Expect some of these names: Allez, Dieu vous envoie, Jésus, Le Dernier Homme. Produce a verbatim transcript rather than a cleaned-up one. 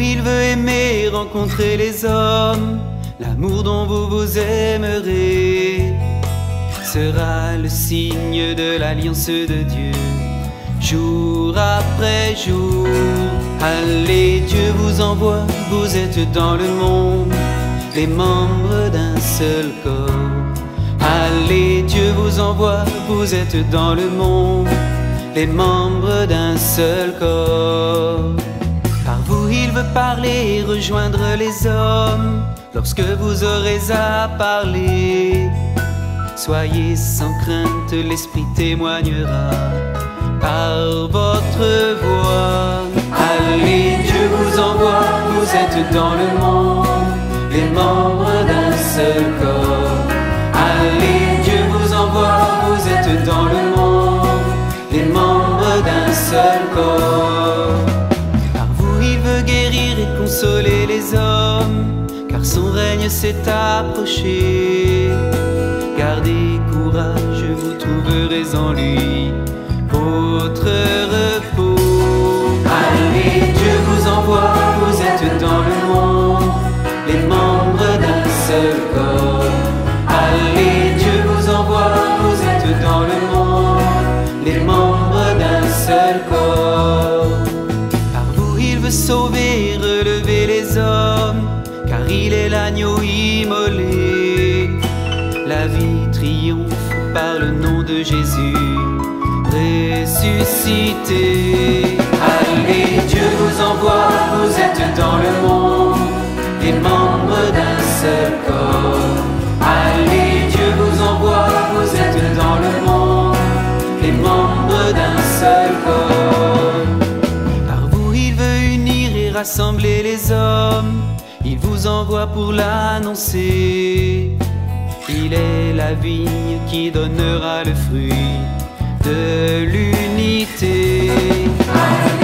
il veut aimer, rencontrer les hommes. L'amour dont vous vous aimerez sera le signe de l'alliance de Dieu, jour après jour. Allez, Dieu vous envoie, vous êtes dans le monde, les membres d'un seul corps. Allez, Dieu vous envoie, vous êtes dans le monde, les membres d'un seul corps. Par vous il veut parler, rejoindre les hommes. Lorsque vous aurez à parler, soyez sans crainte, l'Esprit témoignera par votre voix. Allez, Dieu vous envoie, vous êtes dans le monde, les membres d'un seul corps. Allez, Dieu vous envoie, vous êtes dans le monde, les membres d'un seul corps. Par vous il veut guérir et consoler les hommes, car son règne s'est approché. Gardez courage, vous trouverez en lui votre repos. Allez, Dieu vous envoie, vous êtes dans le monde, les membres d'un seul corps. Allez, Dieu vous envoie, vous êtes dans le monde, les membres d'un seul corps. Par vous il veut sauver, relever les hommes, car il est l'agneau immolé. La vie triomphe par le nom de Jésus ressuscité. Allez, Dieu vous envoie, vous êtes dans le monde, les membres d'un seul corps. Allez, Dieu vous envoie, vous êtes dans le monde, les membres d'un seul corps. Par vous il veut unir et rassembler les hommes, il vous envoie pour l'annoncer. Il est la vigne qui donnera le fruit de l'unité.